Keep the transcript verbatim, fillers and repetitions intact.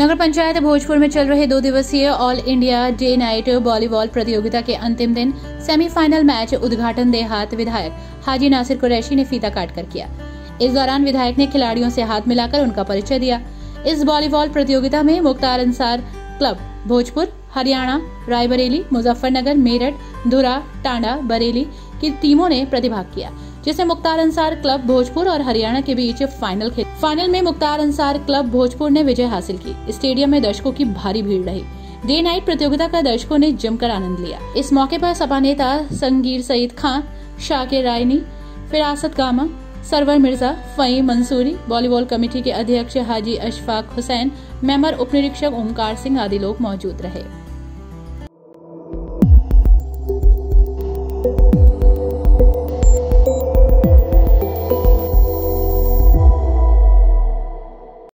नगर पंचायत भोजपुर में चल रहे दो दिवसीय all India day night volleyball प्रतियोगिता के अंतिम दिन सेमीफाइनल मैच उद्घाटन देहात विधायक हाजी नासिर कुरैशी ने फीता काटकर किया। इस दौरान विधायक ने खिलाड़ियों से हाथ मिलाकर उनका परिचय दिया। इस वॉलीबॉल प्रतियोगिता में मुख्तार अंसार क्लब भोजपुर, हरियाणा, रायबरेली, मुजफ्फरनगर, मेरठ, धुरा टांडा, बरेली की टीमों ने प्रतिभाग किया, जिसमें मुख्तार अंसार क्लब भोजपुर और हरियाणा के बीच फाइनल खेल फाइनल में मुख्तार अंसार क्लब भोजपुर ने विजय हासिल की। स्टेडियम में दर्शकों की भारी भीड़ रही। डे नाइट प्रतियोगिता का दर्शकों ने जमकर आनंद लिया। इस मौके पर सपा नेता संगीर सईद खान, शाकिर रायनी, फिरासत गामा, सरवर मिर्जा, फई मंसूरी, वॉलीबॉल कमेटी के अध्यक्ष हाजी अशफाक हुसैन, मेंबर उप निरीक्षक ओमकार सिंह आदि लोग मौजूद रहे।